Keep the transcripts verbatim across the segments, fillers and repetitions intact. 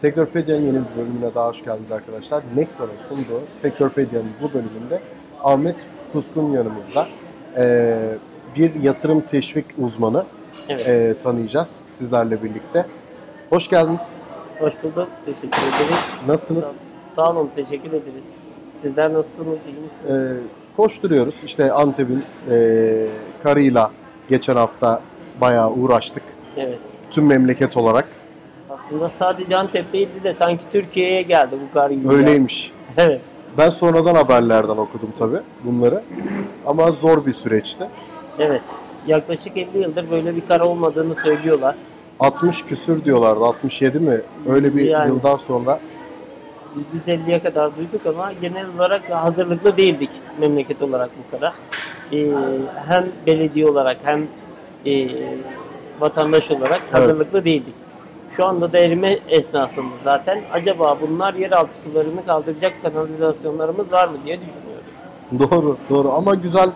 Sektörpedia'nın yeni bir bölümüne daha hoş geldiniz arkadaşlar. Nextdoor'un sunduğu Sektörpedia'nın bu bölümünde Ahmet Kuzkun yanımızda. Ee, bir yatırım teşvik uzmanı evet. e, tanıyacağız sizlerle birlikte. Hoş geldiniz. Hoş bulduk. Teşekkür ederiz. Nasılsınız? Sağ olun. Teşekkür ederiz. Sizler nasılsınız? İyi misiniz? Ee, koşturuyoruz. İşte Antep'in e, karıyla geçen hafta bayağı uğraştık. Evet. Tüm memleket olarak. Aslında sadece Antep değildi de sanki Türkiye'ye geldi bu kar gibi. Öyleymiş. Evet. Ben sonradan haberlerden okudum tabii bunları. Ama zor bir süreçti. Evet. Yaklaşık elli yıldır böyle bir kar olmadığını söylüyorlar. altmış küsür diyorlardı. altmış yedi mi? Öyle bir yani, yıldan sonra. Biz elliye kadar duyduk ama genel olarak hazırlıklı değildik memleket olarak bu kara. Ee, hem belediye olarak hem e, vatandaş olarak hazırlıklı evet. değildik. Şu anda da erime esnasında zaten. Acaba bunlar yeraltı sularını kaldıracak kanalizasyonlarımız var mı diye düşünüyoruz. Doğru, doğru. Ama güzel.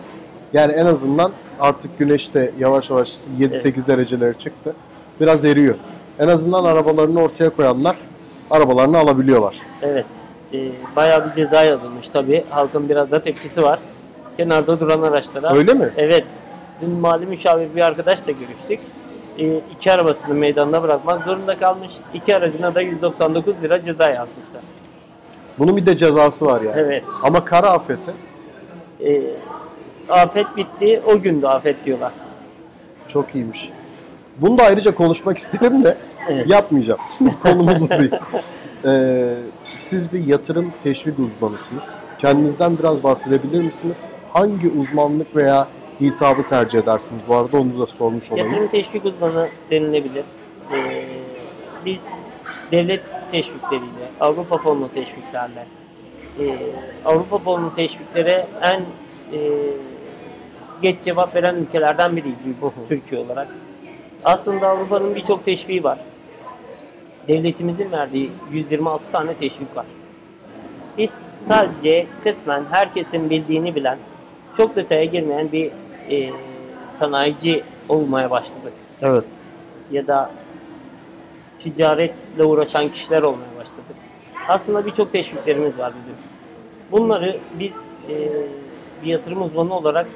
Yani en azından artık güneş de yavaş yavaş yedi sekiz evet. derecelere çıktı. Biraz eriyor. En azından arabalarını ortaya koyanlar arabalarını alabiliyorlar. Evet. E, bayağı bir ceza yazılmış tabii. Halkın biraz da tepkisi var. Kenarda duran araçlara. Öyle mi? Evet. Dün mali müşavir bir arkadaşla görüştük. İki arabasını meydanda bırakmak zorunda kalmış. İki aracına da yüz doksan dokuz lira ceza yazmışlar. Bunun bir de cezası var yani. Evet. Ama kara afeti? E, afet bitti. O gün de afet diyorlar. Çok iyiymiş. Bunu da ayrıca konuşmak isterim de evet. yapmayacağım. Konumuz bu değil. Ee, siz bir yatırım teşvik uzmanısınız. Kendinizden biraz bahsedebilir misiniz? Hangi uzmanlık veya hitabı tercih edersiniz? Bu arada onu da sormuş olayım. Yatırım teşvik uzmanı denilebilir. Ee, biz devlet teşvikleriyle, Avrupa Fonu teşviklerle, e, Avrupa Fonu teşviklere en e, geç cevap veren ülkelerden biriyiz Türkiye olarak. Aslında Avrupa'nın birçok teşviği var. Devletimizin verdiği yüz yirmi altı tane teşvik var. Biz sadece kısmen herkesin bildiğini bilen, çok detaya girmeyen bir e, sanayici olmaya başladık. Evet. Ya da ticaretle uğraşan kişiler olmaya başladık. Aslında birçok teşviklerimiz var bizim. Bunları biz e, bir yatırım uzmanı olarak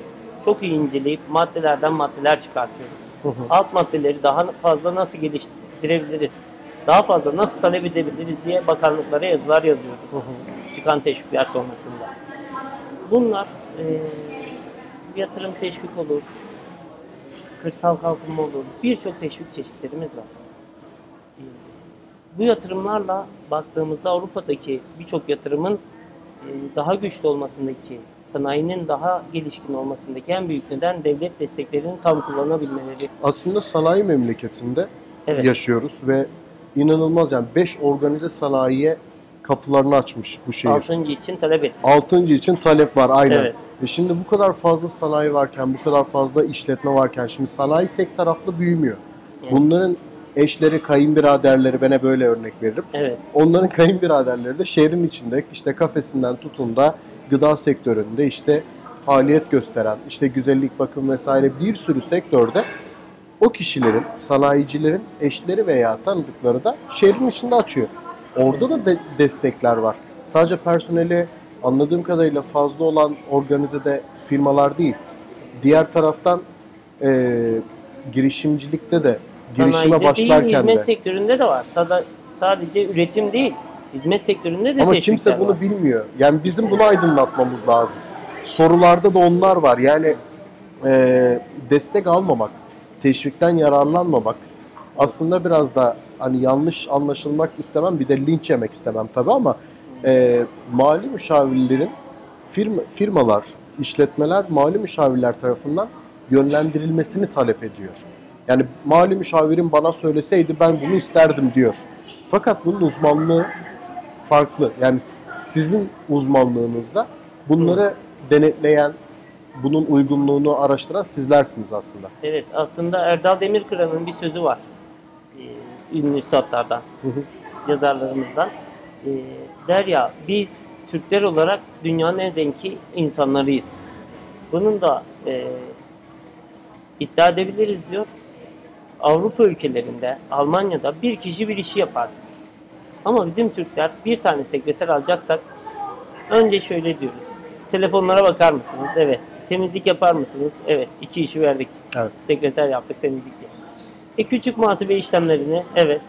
çok iyi inceleyip maddelerden maddeler çıkartıyoruz. Hı hı. Alt maddeleri daha fazla nasıl geliştirebiliriz, daha fazla nasıl talep edebiliriz diye bakanlıklara yazılar yazıyoruz. Hı hı. Çıkan teşvikler sonrasında. Bunlar e, yatırım teşvik olur, kırsal kalkınma olur, birçok teşvik çeşitlerimiz var. E, bu yatırımlarla baktığımızda Avrupa'daki birçok yatırımın e, daha güçlü olmasındaki, sanayinin daha gelişkin olmasındaki en büyük neden devlet desteklerini tam kullanabilmeleri. Aslında sanayi memleketinde evet. yaşıyoruz ve inanılmaz yani beş organize sanayiye kapılarını açmış bu şehir. Altıncı için talep etti. Altıncı için talep var aynen. Evet. E şimdi bu kadar fazla sanayi varken, bu kadar fazla işletme varken şimdi sanayi tek taraflı büyümüyor. Evet. Bunların eşleri, kayınbiraderleri, ben böyle örnek veririm. Evet. Onların kayınbiraderleri de şehrin içinde işte kafesinden tutun da gıda sektöründe işte faaliyet gösteren, işte güzellik, bakım vesaire bir sürü sektörde o kişilerin, sanayicilerin eşleri veya tanıdıkları da şehrin içinde açıyor. Orada da de destekler var. Sadece personeli anladığım kadarıyla fazla olan organizede firmalar değil. Diğer taraftan e, girişimcilikte de, girişime sanayide başlarken değil, hizmet de. Sektöründe de var. Sada, sadece üretim değil, hizmet sektöründe de. Ama kimse bunu var. Bilmiyor. Yani bizim bunu aydınlatmamız lazım. Sorularda da onlar var. Yani e, destek almamak, teşvikten yararlanmamak aslında biraz da hani yanlış anlaşılmak istemem, bir de linç yemek istemem tabii ama e, mali müşavirlerin firma, firmalar, işletmeler mali müşavirler tarafından yönlendirilmesini talep ediyor. Yani mali müşavirin bana söyleseydi ben bunu isterdim diyor. Fakat bunun uzmanlığı farklı. Yani sizin uzmanlığınızda bunları Hı. denetleyen, bunun uygunluğunu araştıran sizlersiniz aslında. Evet, aslında Erdal Demirkıran'ın bir sözü var. Ünlü üstadlardan, yazarlarımızdan. E, der ya, biz Türkler olarak dünyanın en zengin insanlarıyız. Bunun da e, iddia edebiliriz diyor. Avrupa ülkelerinde, Almanya'da bir kişi bir işi yapar diyor. Ama bizim Türkler bir tane sekreter alacaksak önce şöyle diyoruz. Telefonlara bakar mısınız? Evet. Temizlik yapar mısınız? Evet. İki işi verdik. Evet. Sekreter yaptık, temizlik yaptık. E küçük muhasebe işlemlerini, evet.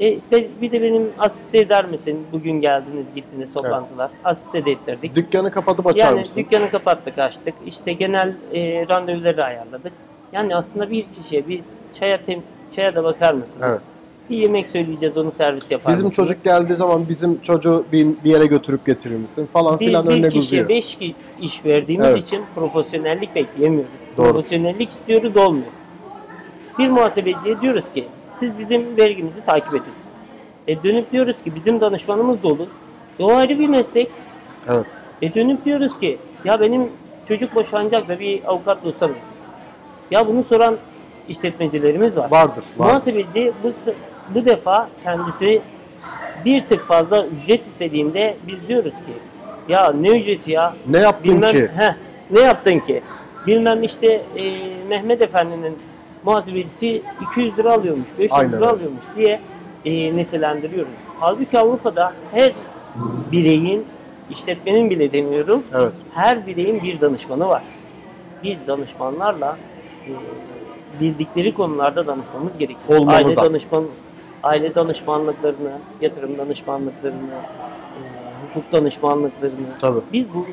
E, bir de benim asiste eder misin? Bugün geldiniz, gittiniz toplantılar. Evet. Asiste de ettirdik. Dükkanı kapatıp açar yani mısın? Dükkanı kapattık, açtık. İşte genel e, randevuları ayarladık. Yani aslında bir kişiye biz çaya, tem, çaya da bakar mısınız? Evet. Bir yemek söyleyeceğiz, onu servis yapar bizim mısınız? Çocuk geldiği zaman bizim çocuğu bir, bir yere götürüp getirir misin? Falan bir, filan bir önüne kişiye beş iş verdiğimiz evet. için profesyonellik bekleyemiyoruz. Doğru. Profesyonellik istiyoruz, olmuyor. Bir muhasebeciye diyoruz ki siz bizim vergimizi takip edin. E dönüp diyoruz ki bizim danışmanımız dolu. E o ayrı bir meslek. Evet. E dönüp diyoruz ki ya benim çocuk boşanacak da bir avukat bulsam. Ya bunu soran işletmecilerimiz var. Vardır. vardır. Muhasebeci bu, bu defa kendisi bir tık fazla ücret istediğinde biz diyoruz ki ya ne ücreti ya? Ne yaptın Bilmem, ki? Heh, ne yaptın ki? Bilmem işte e, Mehmet Efendi'nin muhasebecisi iki yüz lira alıyormuş, beş yüz Aynen. lira alıyormuş diye e, nitelendiriyoruz. Halbuki Avrupa'da her bireyin, işletmenin bile demiyorum, evet. her bireyin bir danışmanı var. Biz danışmanlarla e, bildikleri konularda danışmamız gerekiyor. Olmalı aile da. danışman, aile danışmanlıklarını, yatırım danışmanlıklarını, e, hukuk danışmanlıklarını. Tabii. Biz bu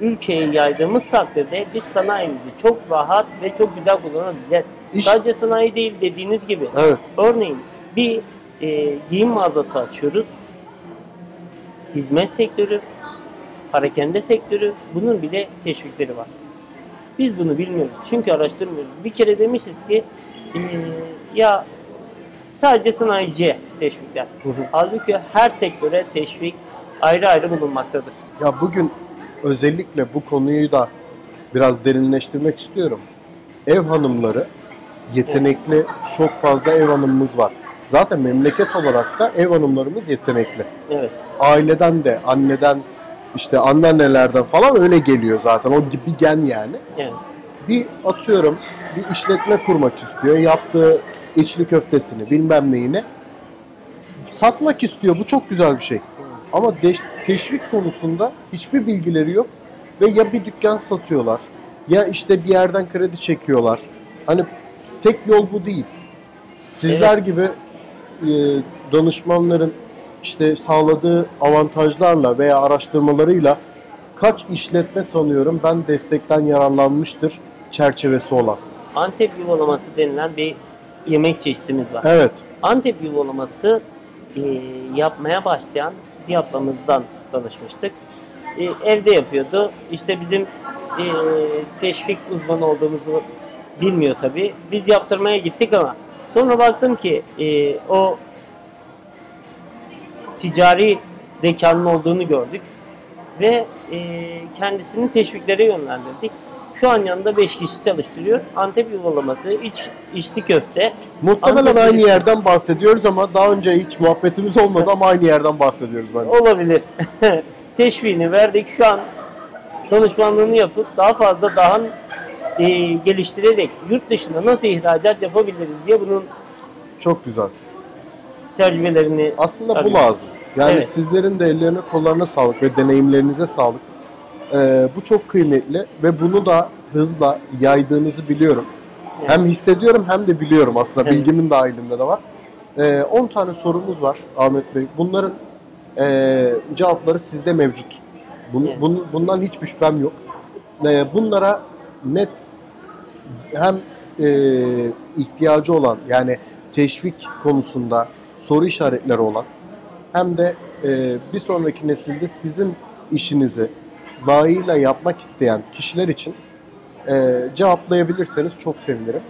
ülkeye yaydığımız takdirde biz sanayimizi çok rahat ve çok güzel kullanabileceğiz. İş... Sadece sanayi değil dediğiniz gibi. Evet. Örneğin bir e, giyim mağazası açıyoruz. Hizmet sektörü, parakende sektörü, bunun bile teşvikleri var. Biz bunu bilmiyoruz çünkü araştırmıyoruz. Bir kere demişiz ki e, ya sadece sanayiciye teşvikler. Hı hı. Halbuki her sektöre teşvik ayrı ayrı bulunmaktadır. Ya bugün özellikle bu konuyu da biraz derinleştirmek istiyorum. Ev hanımları, yetenekli, evet. çok fazla ev hanımımız var. Zaten memleket olarak da ev hanımlarımız yetenekli. Evet. Aileden de, anneden, işte anneannelerden falan öyle geliyor zaten. O bir gen yani. Evet. Bir atıyorum, bir işletme kurmak istiyor. Yaptığı içli köftesini, bilmem neyini satmak istiyor. Bu çok güzel bir şey. Ama teşvik konusunda hiçbir bilgileri yok ve ya bir dükkan satıyorlar ya işte bir yerden kredi çekiyorlar. Hani tek yol bu değil. Sizler evet. gibi e, danışmanların işte sağladığı avantajlarla veya araştırmalarıyla kaç işletme tanıyorum ben destekten yararlanmıştır çerçevesi olan. Antep yuvalaması denilen bir yemek çeşitimiz var. Evet. Antep yuvalaması e, yapmaya başlayan bir ablamızdan tanışmıştık. Ee, evde yapıyordu. İşte bizim e, teşvik uzmanı olduğumuzu bilmiyor tabii. Biz yaptırmaya gittik ama sonra baktım ki e, o ticari zekanın olduğunu gördük ve e, kendisini teşviklere yönlendirdik. Şu an yanında beş kişi çalıştırıyor. Antep yuvalaması, iç, içli köfte. Muhtemelen Antep aynı yerden bahsediyoruz ama daha önce hiç muhabbetimiz olmadı ama aynı yerden bahsediyoruz bence. Olabilir. Teşviğini verdik. Şu an danışmanlığını yapıp daha fazla daha e, geliştirerek yurt dışında nasıl ihracat yapabiliriz diye bunun çok güzel tercümelerini aslında arıyorum. Bu lazım. Yani evet. sizlerin de ellerine kollarına sağlık ve deneyimlerinize sağlık. Ee, bu çok kıymetli ve bunu da hızla yaydığınızı biliyorum. Evet. Hem hissediyorum hem de biliyorum aslında. Evet. Bilgimin dahilinde de var. Ee, on tane sorumuz var Ahmet Bey. Bunların e, cevapları sizde mevcut. Bun, evet. bun, bundan hiçbir şüphem yok. Ee, bunlara net hem e, ihtiyacı olan yani teşvik konusunda soru işaretleri olan hem de e, bir sonraki nesilde sizin işinizi layığıyla yapmak isteyen kişiler için e, cevaplayabilirseniz çok sevinirim.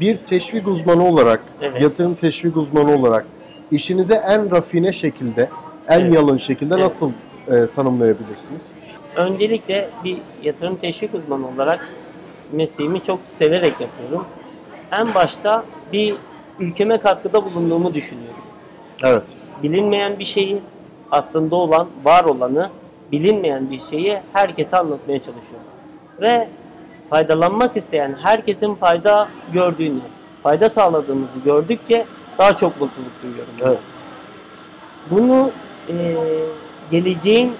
Bir teşvik uzmanı olarak, evet. yatırım teşvik uzmanı olarak işinize en rafine şekilde, en evet. yalın şekilde evet. nasıl e, tanımlayabilirsiniz? Öncelikle bir yatırım teşvik uzmanı olarak mesleğimi çok severek yapıyorum. En başta bir ülkeme katkıda bulunduğumu düşünüyorum. Evet. Bilinmeyen bir şeyi, aslında olan, var olanı, bilinmeyen bir şeyi herkese anlatmaya çalışıyor. Ve faydalanmak isteyen herkesin fayda gördüğünü, fayda sağladığımızı gördükçe daha çok mutluluk duyuyorum. Evet. Bunu e, geleceğin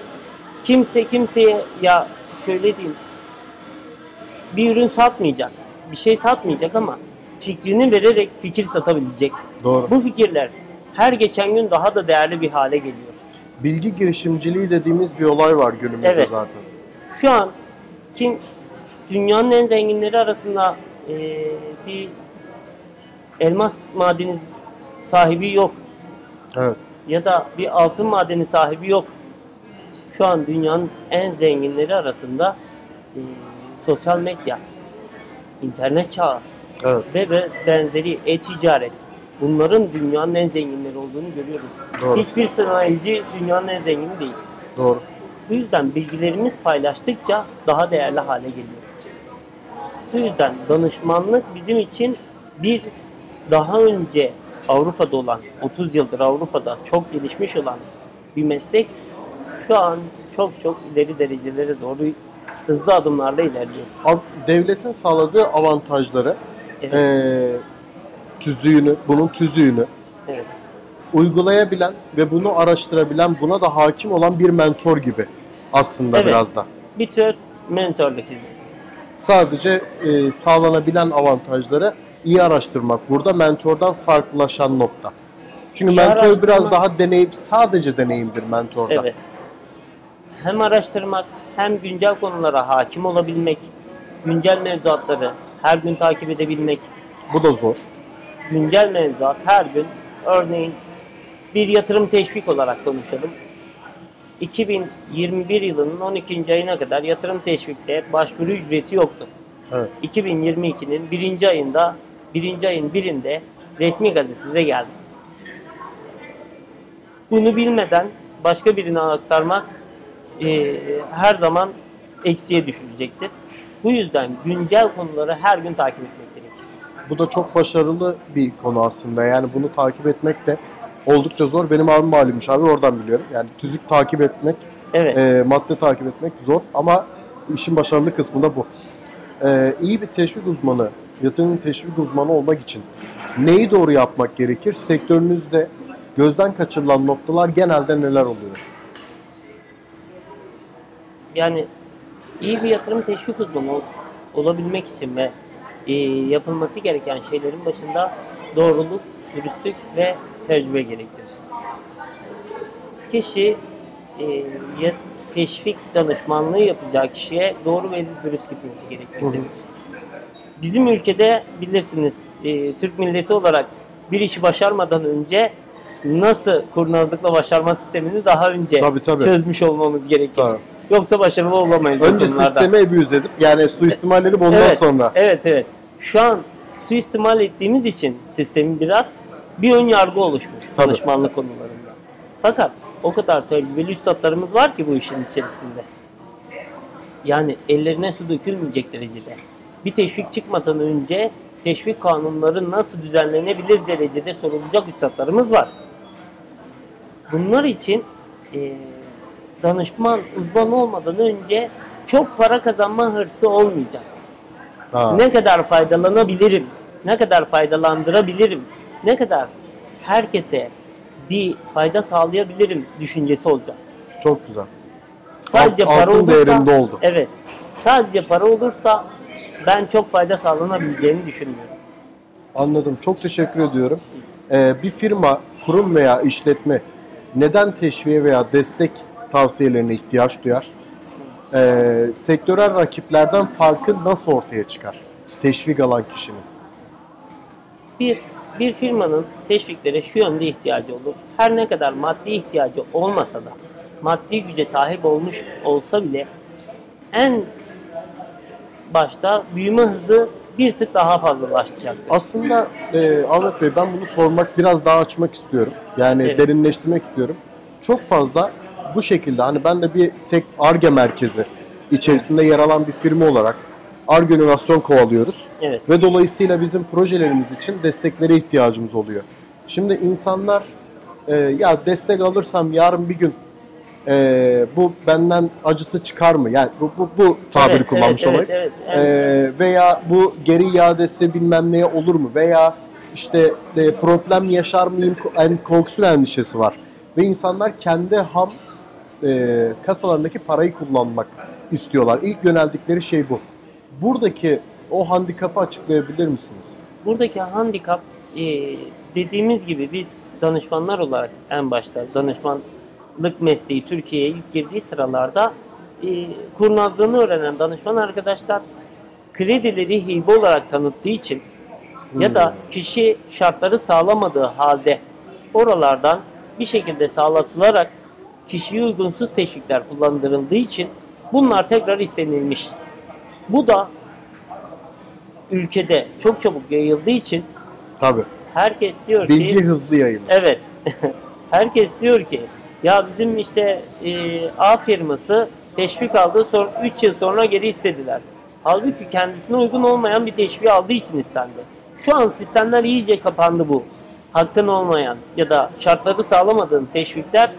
kimse kimseye ya şöyle diyeyim, bir ürün satmayacak, bir şey satmayacak ama fikrini vererek fikir satabilecek. Doğru. Bu fikirler her geçen gün daha da değerli bir hale geliyor. Bilgi girişimciliği dediğimiz bir olay var günümüzde, evet, zaten. Şu an kim dünyanın en zenginleri arasında e, bir elmas madeni sahibi yok. Evet. Ya da bir altın madeni sahibi yok. Şu an dünyanın en zenginleri arasında e, sosyal medya, internet çağı, evet, ve, ve benzeri e-ticaret. Bunların dünyanın en zenginleri olduğunu görüyoruz. Doğru. Hiçbir sanayici dünyanın en zengini değil. Doğru. Bu yüzden bilgilerimiz paylaştıkça daha değerli hale geliyor. Bu yüzden danışmanlık bizim için bir daha önce Avrupa'da olan, otuz yıldır Avrupa'da çok gelişmiş olan bir meslek şu an çok çok ileri derecelere doğru hızlı adımlarla ilerliyor. Devletin sağladığı avantajları, evet, ee, tüzüğünü, bunun tüzüğünü, evet, uygulayabilen ve bunu araştırabilen, buna da hakim olan bir mentor gibi aslında, evet, biraz da. Bir tür mentorluk hizmeti. Sadece e, sağlanabilen avantajları iyi araştırmak. Burada mentordan farklılaşan nokta. Çünkü iyi mentor araştırma, biraz daha deneyip sadece deneyimdir mentorda. Evet. Hem araştırmak hem güncel konulara hakim olabilmek, güncel mevzuatları her gün takip edebilmek. Bu da zor. Güncel mevzuat her gün, örneğin bir yatırım teşvik olarak konuşalım. iki bin yirmi bir yılının on ikinci ayına kadar yatırım teşvikte başvuru ücreti yoktu. Evet. iki bin yirmi ikinin birinci ayında, birinci ayın birinde resmi gazetede geldi. Bunu bilmeden başka birine aktarmak e, her zaman eksiye düşülecektir. Bu yüzden güncel konuları her gün takip etmek gerekir. Bu da çok başarılı bir konu aslında. Yani bunu takip etmek de oldukça zor. Benim abim valiymiş abi, oradan biliyorum. Yani tüzük takip etmek, evet, e, madde takip etmek zor ama işin başarılı kısmı da bu. Ee, iyi bir teşvik uzmanı, yatırım teşvik uzmanı olmak için neyi doğru yapmak gerekir? Sektörünüzde gözden kaçırılan noktalar genelde neler oluyor? Yani iyi bir yatırım teşvik uzmanı ol, olabilmek için ve e, yapılması gereken şeylerin başında doğruluk, dürüstlük ve tecrübe gerektirir. Kişi e, yat teşvik danışmanlığı yapacağı kişiye doğru ve dürüst gitmesi gerekmektedir. Bizim ülkede bilirsiniz, e, Türk milleti olarak bir işi başarmadan önce nasıl kurnazlıkla başarma sistemini daha önce tabii, tabii. çözmüş olmamız gerekir. Tabii. Yoksa başarılı olamayız. Önce sisteme ebüz edip, yani suistimal edip ondan evet, sonra. Evet evet. Şu an suistimal ettiğimiz için sistemin biraz bir ön yargı oluşmuş tabii. danışmanlık konularında. Fakat o kadar tecrübeli üstadlarımız var ki bu işin içerisinde. Yani ellerine su dökülmeyecek derecede. Bir teşvik çıkmadan önce teşvik kanunları nasıl düzenlenebilir derecede sorulacak üstadlarımız var. Bunlar için e, danışman, uzman olmadan önce çok para kazanma hırsı olmayacak. Ha. Ne kadar faydalanabilirim, ne kadar faydalandırabilirim, ne kadar herkese bir fayda sağlayabilirim düşüncesi olacak. Çok güzel. Sadece Alt, para olursa, oldu. Evet. Sadece para olursa ben çok fayda sağlanabileceğini düşünmüyorum. Anladım. Çok teşekkür ediyorum. Ee, bir firma, kurum veya işletme neden teşviğe veya destek tavsiyelerine ihtiyaç duyar? Ee, sektörel rakiplerden farkı nasıl ortaya çıkar? Teşvik alan kişinin. Bir Bir firmanın teşviklere şu yönde ihtiyacı olur. Her ne kadar maddi ihtiyacı olmasa da, maddi güce sahip olmuş olsa bile en başta büyüme hızı bir tık daha fazlalaşacaktır. Aslında e, Ahmet Bey, ben bunu sormak, biraz daha açmak istiyorum. Yani evet. derinleştirmek istiyorum. Çok fazla bu şekilde, hani ben de bir tek ARGE merkezi içerisinde yer alan bir firma olarak ARGE inovasyon kovalıyoruz. Evet. Ve dolayısıyla bizim projelerimiz için desteklere ihtiyacımız oluyor. Şimdi insanlar e, ya destek alırsam yarın bir gün e, bu benden acısı çıkar mı? Yani bu, bu, bu tabiri evet, kullanmış evet, olarak. Evet, evet, evet. E, veya bu geri iadesi bilmem neye olur mu? Veya işte e, problem yaşar mıyım en korkusu endişesi var. ve insanlar kendi ham e, kasalarındaki parayı kullanmak istiyorlar. İlk yöneldikleri şey bu. Buradaki o handikapı açıklayabilir misiniz? Buradaki handikap e, dediğimiz gibi biz danışmanlar olarak en başta danışmanlık mesleği Türkiye'ye ilk girdiği sıralarda e, kurnazlığını öğrenen danışman arkadaşlar kredileri hibe olarak tanıttığı için hmm. ya da kişi şartları sağlamadığı halde oralardan bir şekilde sağlatılarak kişiye uygunsuz teşvikler kullandırıldığı için bunlar tekrar istenilmiş. Bu da ülkede çok çabuk yayıldığı için tabii. herkes diyor Bilgi ki... Bilgi hızlı yayılır. Evet. Herkes diyor ki ya bizim işte e, A firması teşvik aldığı son üç yıl sonra geri istediler. Halbuki kendisine uygun olmayan bir teşviği aldığı için istendi. Şu an sistemler iyice kapandı bu. Hakkın olmayan ya da şartları sağlamadığın teşvikler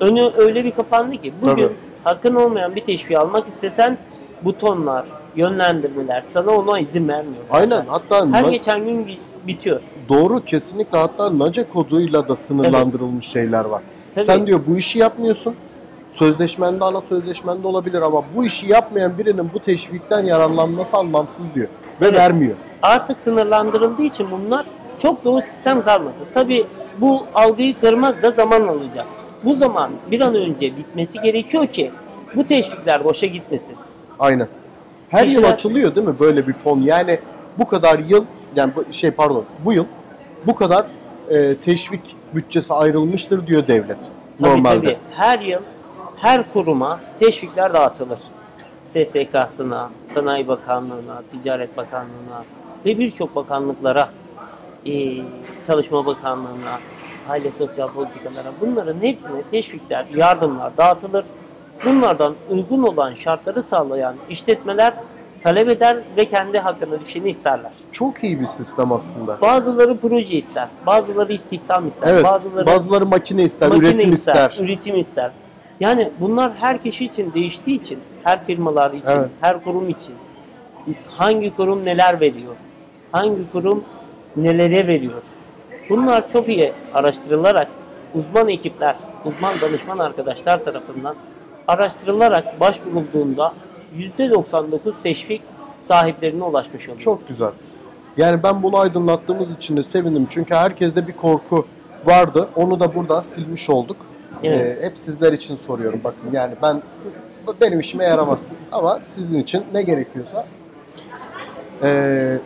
önü öyle bir kapandı ki bugün tabii. hakkın olmayan bir teşviği almak istesen butonlar, yönlendirmeler sana ona izin vermiyor. Zaten. Aynen. Hatta her geçen gün bitiyor. Doğru, kesinlikle. Hatta Nace koduyla da sınırlandırılmış evet. şeyler var. Tabii. Sen diyor bu işi yapmıyorsun. Sözleşmende, ana sözleşmende olabilir ama bu işi yapmayan birinin bu teşvikten yararlanması anlamsız diyor ve evet. vermiyor. Artık sınırlandırıldığı için bunlar çok doğru sistem kalmadı. Tabii bu algıyı kırmak da zaman alacak. Bu zaman bir an önce bitmesi gerekiyor ki bu teşvikler boşa gitmesin. Aynen. Her Eşler... yıl açılıyor değil mi böyle bir fon? Yani bu kadar yıl, yani şey pardon bu yıl bu kadar e, teşvik bütçesi ayrılmıştır diyor devlet. Tabii, normalde. Tabii. Her yıl her kuruma teşvikler dağıtılır. S S K'sına, Sanayi Bakanlığı'na, Ticaret Bakanlığı'na ve birçok bakanlıklara, e, Çalışma Bakanlığı'na, Aile Sosyal Politikalara, bunların hepsine teşvikler, yardımlar dağıtılır. Bunlardan uygun olan şartları sağlayan işletmeler talep eder ve kendi hakkına düşeni isterler. Çok iyi bir sistem aslında. Bazıları proje ister, bazıları istihdam ister, evet, bazıları, bazıları makine ister, makine üretim ister, ister. Üretim ister. Yani bunlar her kişi için değiştiği için, her firmalar için, evet. her kurum için, hangi kurum neler veriyor, hangi kurum nelere veriyor. Bunlar çok iyi araştırılarak uzman ekipler, uzman danışman arkadaşlar tarafından araştırılarak başvurulduğunda yüzde doksan dokuz teşvik sahiplerine ulaşmış oluyor. Çok güzel. Yani ben bunu aydınlattığımız için de sevindim. Çünkü herkeste bir korku vardı. Onu da buradan silmiş olduk. Evet. Ee, hep sizler için soruyorum. Bakın yani ben benim işime yaramaz ama sizin için ne gerekiyorsa ee,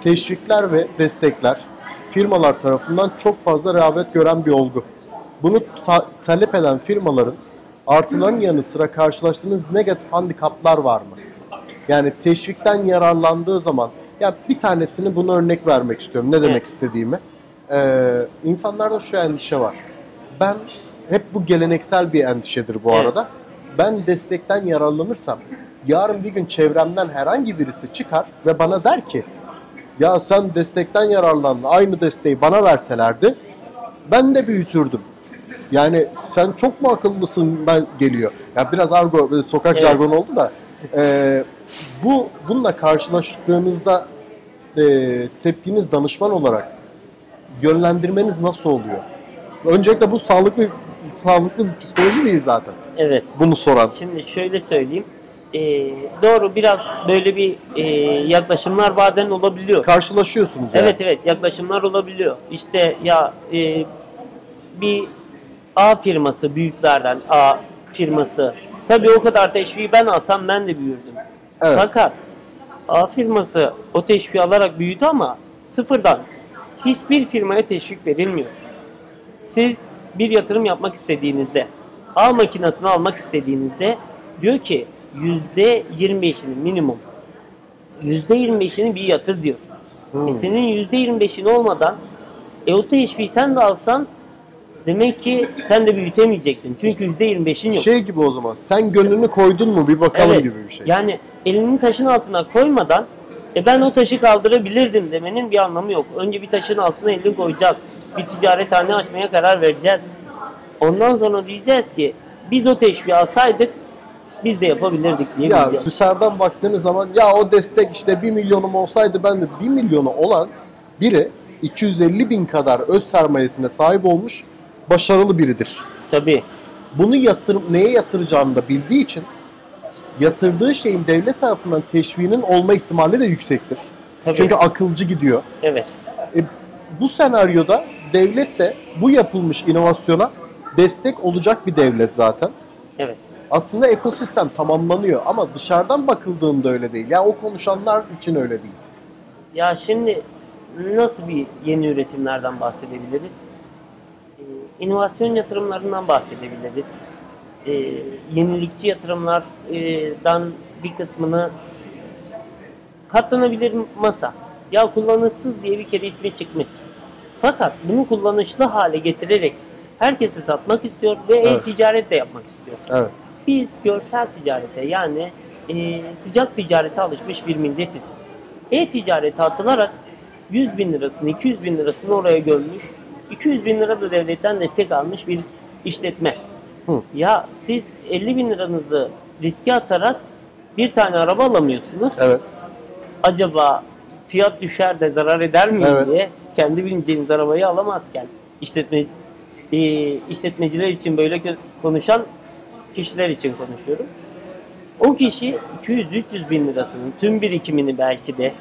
teşvikler ve destekler firmalar tarafından çok fazla rağbet gören bir olgu. Bunu ta talep eden firmaların artıların yanı sıra karşılaştığınız negatif handikaplar var mı? Yani teşvikten yararlandığı zaman ya bir tanesini bunu örnek vermek istiyorum. Ne demek istediğimi. Ee, insanlarda şu endişe var. Ben hep bu geleneksel bir endişedir bu evet. arada. Ben destekten yararlanırsam yarın bir gün çevremden herhangi birisi çıkar ve bana der ki ya sen destekten yararlandın, aynı desteği bana verselerdi ben de büyütürdüm. Yani sen çok mu akıllısın ben geliyor. Ya biraz argo, sokak evet. jargonu oldu da e, bu bununla karşılaştığınızda e, tepkiniz danışman olarak yönlendirmeniz nasıl oluyor? Öncelikle bu sağlıklı sağlıklı bir psikoloji değil zaten. Evet. Bunu soran. Şimdi şöyle söyleyeyim. Ee, doğru biraz böyle bir e, yaklaşımlar bazen olabiliyor. Karşılaşıyorsunuz. Evet yani. evet yaklaşımlar olabiliyor. İşte ya e, bir A firması büyüklerden A firması. Tabii o kadar teşviği ben alsam ben de büyürdüm. Evet. Fakat A firması o teşviği alarak büyüdü ama sıfırdan hiçbir firmaya teşvik verilmiyor. Siz bir yatırım yapmak istediğinizde, A makinesini almak istediğinizde diyor ki yüzde yirmi beşini minimum, yüzde yirmi beşini bir yatır diyor. Hmm. E senin yüzde yirmi beşin olmadan e o teşviği sen de alsan demek ki sen de büyütemeyecektin. Çünkü yüzde yirmi beşin yok. Şey gibi o zaman sen gönlünü koydun mu bir bakalım evet, gibi bir şey. Yani elini taşın altına koymadan e ben o taşı kaldırabilirdim demenin bir anlamı yok. Önce bir taşın altına elini koyacağız. Bir ticarethane açmaya karar vereceğiz. Ondan sonra diyeceğiz ki biz o teşviği alsaydık biz de yapabilirdik diye diyeceğiz. Ya dışarıdan baktığınız zaman ya o destek işte bir milyonum olsaydı ben de bir milyonu olan biri iki yüz elli bin kadar öz sermayesine sahip olmuş başarılı biridir. Tabii. Bunu yatırım, neye yatıracağını da bildiği için yatırdığı şeyin devlet tarafından teşviğinin olma ihtimali de yüksektir. Tabii. Çünkü akılcı gidiyor. Evet. E, bu senaryoda devlet de bu yapılmış inovasyona destek olacak bir devlet zaten. Evet. Aslında ekosistem tamamlanıyor ama dışarıdan bakıldığında öyle değil. Ya yani o konuşanlar için öyle değil. Ya şimdi nasıl bir yeni üretimlerden bahsedebiliriz? Ee, inovasyon yatırımlarından bahsedebiliriz. Ee, yenilikçi yatırımlardan bir kısmını katlanabilir masa. Ya kullanışsız diye bir kere ismi çıkmış. Fakat bunu kullanışlı hale getirerek herkesi satmak istiyor ve evet. e-ticaret de yapmak istiyor. Evet. Biz görsel ticarete yani e, sıcak ticarete alışmış bir milletiz. E-ticarete atılarak yüz bin lirasını, iki yüz bin lirasını oraya gömmüş, iki yüz bin lira da devletten destek almış bir işletme. Hı. Ya siz elli bin liranızı riske atarak bir tane araba alamıyorsunuz. Evet. Acaba fiyat düşer de zarar eder miyim evet. diye kendi bineceğiniz arabayı alamazken işletme e, işletmeciler için böyle konuşan kişiler için konuşuyorum. O kişi iki yüz üç yüz bin lirasının tüm birikimini belki de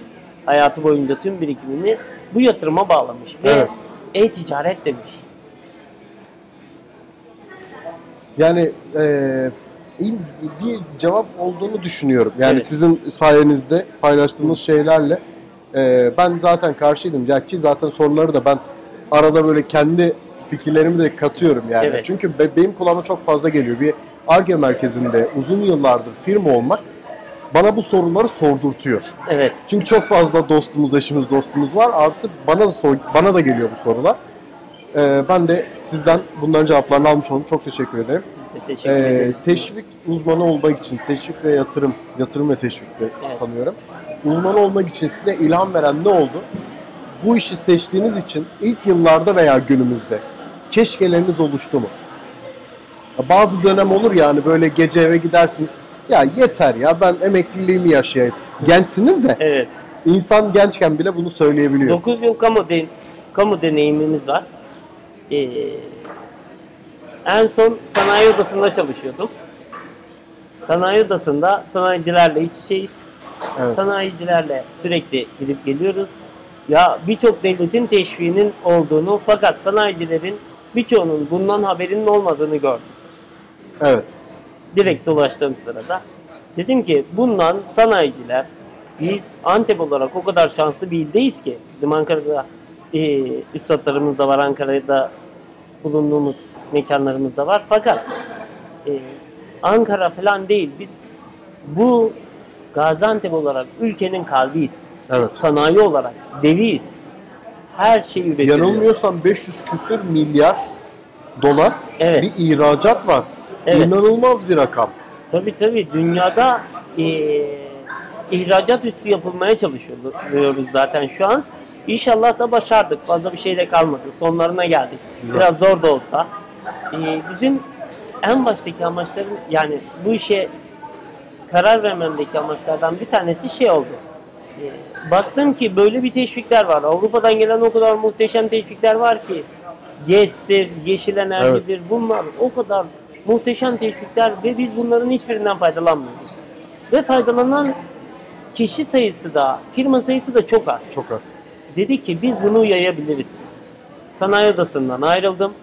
hayatı boyunca tüm birikimini bu yatırıma bağlamış ve evet. e-ticaret demiş. Yani e, bir cevap olduğunu düşünüyorum. Yani evet. sizin sayenizde paylaştığınız şeylerle e, ben zaten karşıydım. Ya ki zaten soruları da ben arada böyle kendi fikirlerimi de katıyorum yani. Evet. Çünkü benim kulağıma çok fazla geliyor. Bir ARGE merkezinde uzun yıllardır firma olmak bana bu soruları sordurtuyor. Evet. Çünkü çok fazla dostumuz, eşimiz, dostumuz var. Artık bana da so bana da geliyor bu sorular. Ee, ben de sizden bunların cevaplarını almış oldum. Çok teşekkür ederim. Size teşekkür ederiz. Ee, teşvik uzmanı olmak için, teşvik ve yatırım, yatırım ve teşvik de evet. sanıyorum. Uzmanı olmak için size ilham veren ne oldu? Bu işi seçtiğiniz için ilk yıllarda veya günümüzde keşkeleriniz oluştu mu? Bazı dönem olur yani böyle gece eve gidersiniz. Ya yeter ya ben emekliliğimi yaşayayım. Gençsiniz de. Evet. İnsan gençken bile bunu söyleyebiliyor. dokuz yıl kamu, de kamu deneyimimiz var. Ee, en son sanayi odasında çalışıyorduk. Sanayi odasında sanayicilerle iç içeyiz. Evet. Sanayicilerle sürekli gidip geliyoruz. Ya birçok devletin teşviğinin olduğunu fakat sanayicilerin birçoğunun bundan haberinin olmadığını gördüm. Evet. Direkt dolaştığım sırada. Dedim ki bundan sanayiciler biz Antep olarak o kadar şanslı bir ildeyiz ki bizim Ankara'da e, üstadlarımız da var, Ankara'da bulunduğumuz mekanlarımız da var. Fakat e, Ankara falan değil. Biz bu Gaziantep olarak ülkenin kalbiyiz. Evet. Sanayi olarak deviyiz. Her şeyi üretiliyor. Yanılmıyorsam beş yüz küsür milyar dolar evet. bir ihracat var. Evet. İnanılmaz bir rakam. Tabii tabii. Dünyada e, ihracat üstü yapılmaya çalışıyoruz zaten şu an. İnşallah da başardık. Fazla bir şey de kalmadı. Sonlarına geldik. Biraz zor da olsa. E, bizim en baştaki amaçların yani bu işe karar vermemdeki amaçlardan bir tanesi şey oldu. Baktım ki böyle bir teşvikler var. Avrupa'dan gelen o kadar muhteşem teşvikler var ki GES'tir, Yeşil Enerji'dir. Evet. Bunlar o kadar muhteşem teşvikler ve biz bunların hiçbirinden faydalanmıyoruz. Ve faydalanan kişi sayısı da, firma sayısı da çok az. Çok az. Dedi ki biz bunu yayabiliriz. Sanayi odasından ayrıldım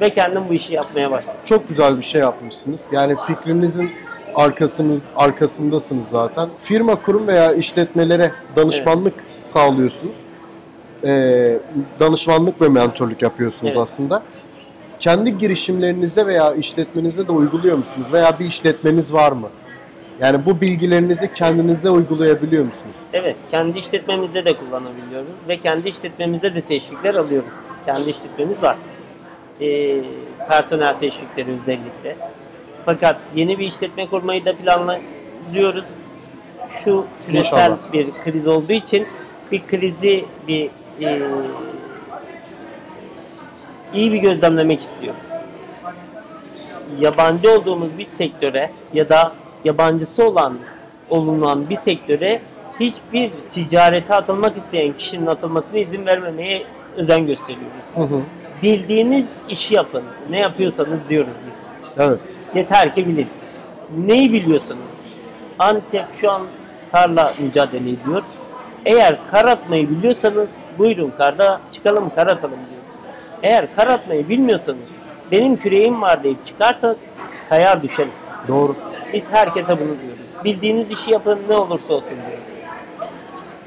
ve kendim bu işi yapmaya başladım. Çok güzel bir şey yapmışsınız. Yani fikrinizin arkasınız, arkasındasınız zaten. Firma, kurum veya işletmelere danışmanlık evet. sağlıyorsunuz. Ee, danışmanlık ve mentorluk yapıyorsunuz evet. aslında. Kendi girişimlerinizde veya işletmenizde de uyguluyor musunuz? Veya bir işletmeniz var mı? Yani bu bilgilerinizi kendinizde uygulayabiliyor musunuz? Evet, kendi işletmemizde de kullanabiliyoruz ve kendi işletmemizde de teşvikler alıyoruz. Kendi işletmemiz var. Ee, personel teşvikleri özellikle. Fakat yeni bir işletme kurmayı da planlıyoruz. Şu küresel İnşallah. bir kriz olduğu için bir krizi bir e, iyi bir gözlemlemek istiyoruz. Yabancı olduğumuz bir sektöre ya da yabancısı olan olunan bir sektöre hiçbir ticarete atılmak isteyen kişinin atılmasına izin vermemeye özen gösteriyoruz. Hı hı. bildiğiniz işi yapın. Ne yapıyorsanız diyoruz biz. Evet. Yeter ki bilin. Neyi biliyorsunuz? Antep şu an tarla mücadele ediyor. Eğer karatmayı biliyorsanız buyurun karda çıkalım karatalım diyoruz. Eğer karatmayı bilmiyorsanız benim küreğim var deyip çıkarsak kayar düşeriz. Doğru. Biz herkese bunu diyoruz. Bildiğiniz işi yapın, ne olursa olsun diyoruz.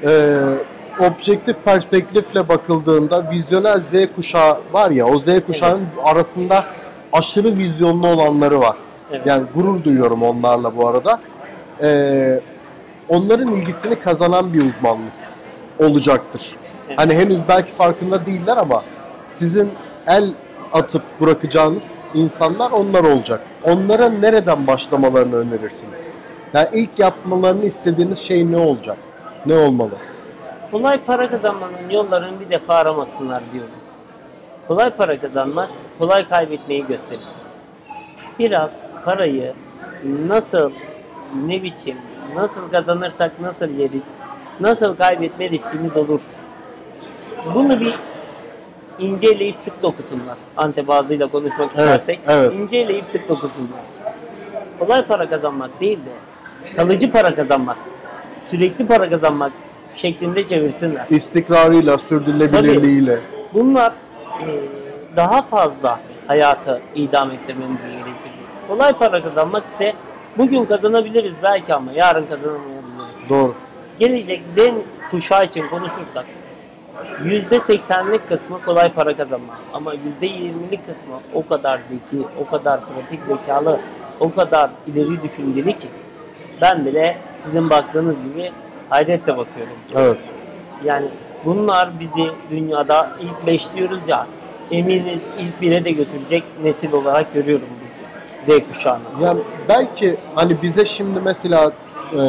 Ee, objektif perspektifle bakıldığında vizyonel Z kuşağı var ya, o Z kuşağının evet. arasında aşırı vizyonlu olanları var. Evet. Yani gurur duyuyorum onlarla bu arada. Ee, onların ilgisini kazanan bir uzmanlık olacaktır. Evet. Hani henüz belki farkında değiller ama sizin el atıp bırakacağınız insanlar onlar olacak. Onlara nereden başlamalarını önerirsiniz? Yani ilk yapmalarını istediğiniz şey ne olacak? Ne olmalı? Kolay para kazanmanın yollarını bir defa aramasınlar diyorum. Kolay para kazanmak, kolay kaybetmeyi gösterir. Biraz parayı nasıl, ne biçim, nasıl kazanırsak nasıl yeriz, nasıl kaybetme riskimiz olur. Bunu bir inceleyip sık dokusunlar. Antep ağzıyla konuşmak istersek evet, evet. inceleyip sık dokusunlar. Kolay para kazanmak değil de kalıcı para kazanmak, sürekli para kazanmak şeklinde çevirsinler. İstikrarıyla, sürdürülebilirliğiyle. Tabii, bunlar e, daha fazla hayatı idam ettirmemizi gerektirir. Kolay para kazanmak ise bugün kazanabiliriz belki ama yarın kazanamayabiliriz. Doğru. Gelecek Z kuşağı için konuşursak yüzde seksenlik kısmı kolay para kazanmak ama yüzde yirmilik kısmı o kadar zeki, o kadar pratik zekalı, o kadar ileri düşünceli ki ben bile sizin baktığınız gibi hayretle bakıyorum. Evet. Yani bunlar bizi dünyada ilk beş diyoruz ya, eminiz ilk bire de götürecek nesil olarak görüyorum bu Z kuşağını. Yani belki hani bize şimdi mesela e,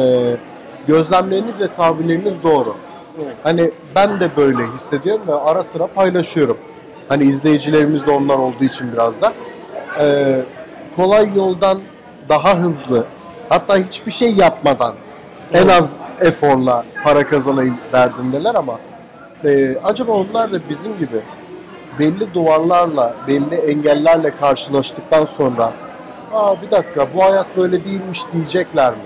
gözlemleriniz ve tabirleriniz doğru. Evet. Hani ben de böyle hissediyorum ve ara sıra paylaşıyorum. Hani izleyicilerimiz de onlar olduğu için biraz da. Ee, kolay yoldan daha hızlı, hatta hiçbir şey yapmadan evet. en az eforla para kazanayım derdindeler ama e, acaba onlar da bizim gibi belli duvarlarla, belli engellerle karşılaştıktan sonra aa bir dakika bu hayat böyle değilmiş diyecekler mi?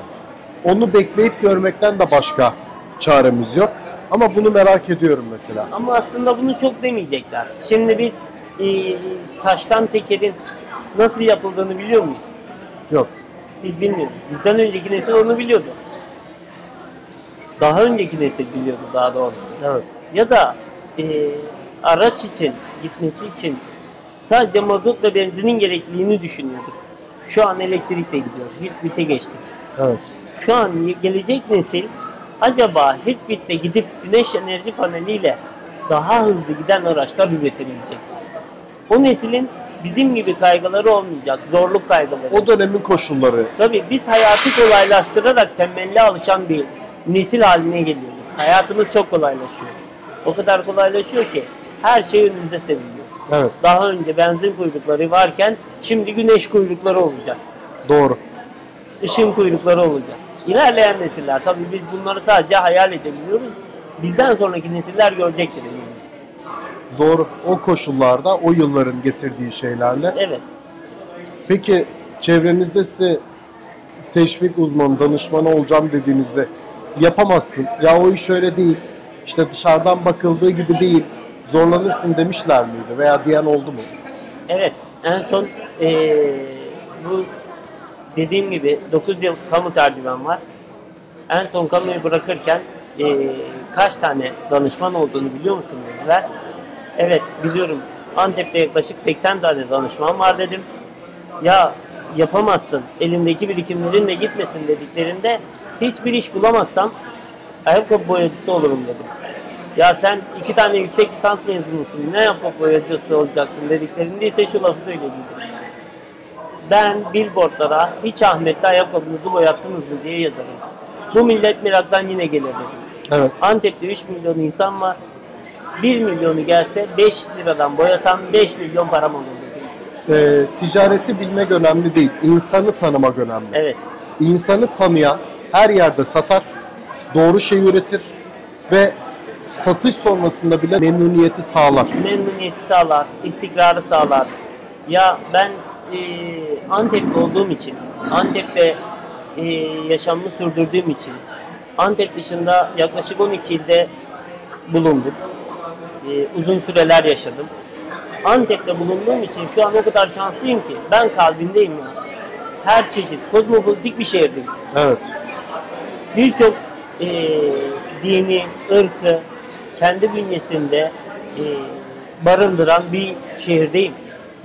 Onu bekleyip görmekten de başka çaremiz yok. Ama bunu merak ediyorum mesela. Ama aslında bunu çok demeyecekler. Şimdi biz e, taştan tekerin nasıl yapıldığını biliyor muyuz? Yok. Biz bilmiyoruz. Bizden önceki nesil onu biliyordu. Daha önceki nesil biliyordu daha doğrusu. Evet. Ya da e, araç için, gitmesi için sadece mazot ve benzinin gerekliliğini düşünüyorduk. Şu an elektrikle gidiyoruz. Hibrit'e geçtik. Evet. Şu an gelecek nesil acaba hibritle gidip güneş enerji paneliyle daha hızlı giden araçlar üretilecek. O neslin bizim gibi kaygıları olmayacak, zorluk kaygıları. O dönemin koşulları. Tabii biz hayatı kolaylaştırarak temelli alışan bir nesil haline geliyoruz. Hayatımız çok kolaylaşıyor. O kadar kolaylaşıyor ki her şey önümüze seriliyor. Evet. Daha önce benzin kuyrukları varken şimdi güneş kuyrukları olacak. Doğru. Işın kuyrukları olacak. İlerleyen nesiller, tabii biz bunları sadece hayal edebiliyoruz. Bizden sonraki nesiller görecektir eminim. Doğru. O koşullarda, o yılların getirdiği şeylerle. Evet. Peki çevrenizde size teşvik uzmanı, danışmanı olacağım dediğinizde yapamazsın, ya o iş öyle değil, işte dışarıdan bakıldığı gibi değil, zorlanırsın demişler miydi veya diyen oldu mu? Evet. En son ee, bu dediğim gibi dokuz yıl kamu tercümen var. En son kamuyu bırakırken e, kaç tane danışman olduğunu biliyor musun dediler. Evet biliyorum. Antep'te yaklaşık seksen tane danışman var dedim. Ya yapamazsın, elindeki birikimlerin de gitmesin dediklerinde hiçbir iş bulamazsam ayakkabı boyacısı olurum dedim. Ya sen iki tane yüksek lisans mezunusun, ne yapıp boyacısı olacaksın dediklerinde ise şu lafı söyledim. Ben billboardlara hiç Ahmet'te ayakkabınızı boyattınız mı diye yazarım. Bu millet meraktan yine gelir dedim. Evet. Antep'te üç milyon insan var. bir milyonu gelse beş liradan boyasam beş milyon param olur dedim. Ee, ticareti bilmek önemli değil. İnsanı tanımak önemli. Evet. İnsanı tanıyan her yerde satar, doğru şey üretir ve satış sonrasında bile memnuniyeti sağlar. Memnuniyeti sağlar, istikrarı sağlar. Ya ben e, Antep'li olduğum için, Antep'te e, yaşamımı sürdürdüğüm için, Antep dışında yaklaşık on iki ilde bulundum. E, uzun süreler yaşadım. Antep'te bulunduğum için şu an o kadar şanslıyım ki ben kalbindeyim ya. Her çeşit kozmopolitik bir şehirdim. Evet. Birçok e, dini, ırkı kendi bünyesinde e, barındıran bir şehirdeyim.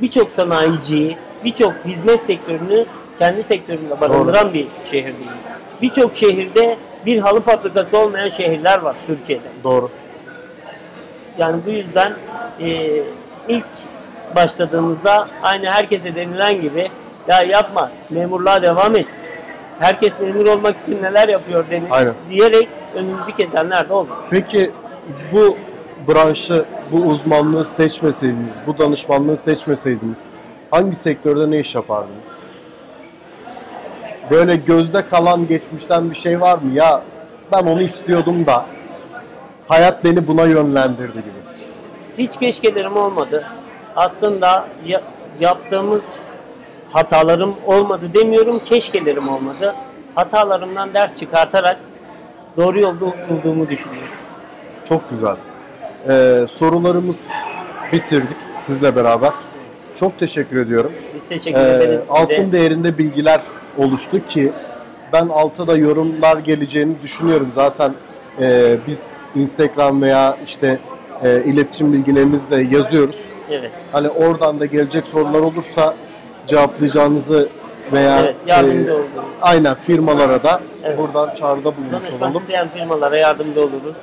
Birçok sanayiciyi, birçok hizmet sektörünü kendi sektöründe barındıran, doğru, bir şehirdeyim. Birçok şehirde bir halı fabrikası olmayan şehirler var Türkiye'de. Doğru. Yani bu yüzden e, ilk başladığımızda aynı herkese denilen gibi, ya yapma, memurluğa devam et, herkes memur olmak için neler yapıyor deniz, diyerek önümüzü kesenler de oldu. Peki bu branşı, bu uzmanlığı seçmeseydiniz, bu danışmanlığı seçmeseydiniz hangi sektörde ne iş yapardınız? Böyle gözde kalan geçmişten bir şey var mı? Ya ben onu istiyordum da hayat beni buna yönlendirdi gibi. Hiç keşkelerim olmadı. Aslında ya, yaptığımız hatalarım olmadı demiyorum, keşkelerim olmadı. Hatalarımdan ders çıkartarak doğru yolda olduğumu düşünüyorum. Çok güzel. Ee, sorularımız bitirdik sizle beraber. Çok teşekkür ediyorum. Biz teşekkür ederiz. Ee, altın değerinde bilgiler oluştu ki ben alta da yorumlar geleceğini düşünüyorum. Zaten e, biz Instagram veya işte e, iletişim bilgilerimizle yazıyoruz. Evet. Hani oradan da gelecek sorular olursa cevaplayacağınızı veya evet, yardımcı e, aynen firmalara da evet, buradan çağrıda bulmuş olalım. Danışmak isteyen firmalara yardımcı oluruz.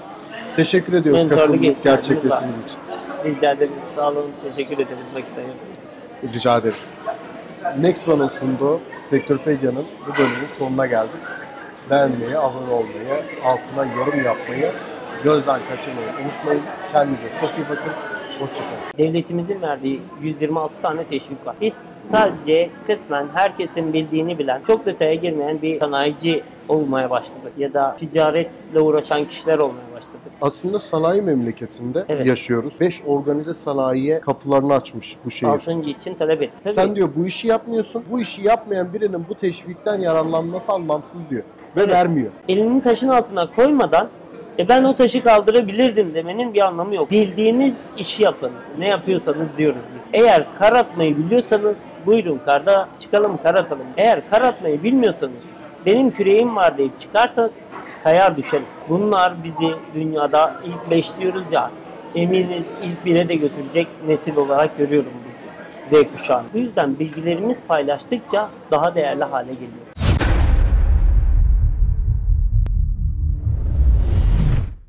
Teşekkür ediyoruz katılımınız, gerçekleştiğiniz için. Rica ederiz. Sağ olun. Teşekkür ederiz. Vakit ayırdınız. Rica ederiz. Next One'ın sunduğu Sektörpedia'nın bu bölümünün sonuna geldik. Beğenmeyi, abone olmayı, altına yorum yapmayı gözden kaçırmayı unutmayın. Kendinize çok iyi bakın. Devletimizin verdiği yüz yirmi altı tane teşvik var. Biz sadece kısmen herkesin bildiğini bilen, çok detaya girmeyen bir sanayici olmaya başladık. Ya da ticaretle uğraşan kişiler olmaya başladık. Aslında sanayi memleketinde evet, yaşıyoruz. beş organize sanayiye kapılarını açmış bu şehir. altıncı için talep etti. Tabii. Sen diyor bu işi yapmıyorsun. Bu işi yapmayan birinin bu teşvikten yararlanması anlamsız diyor. Ve evet, vermiyor. Elini taşın altına koymadan E ben o taşı kaldırabilirdim demenin bir anlamı yok. Bildiğiniz işi yapın. Ne yapıyorsanız diyoruz biz. Eğer kar atmayı biliyorsanız buyurun karda çıkalım kar atalım. Eğer kar atmayı bilmiyorsanız benim küreğim var deyip çıkarsak kayar düşeriz. Bunlar bizi dünyada ilk beş diyoruz ya, eminiz ilk bire de götürecek nesil olarak görüyorum bu Z kuşağını. Bu yüzden bilgilerimiz paylaştıkça daha değerli hale geliyor.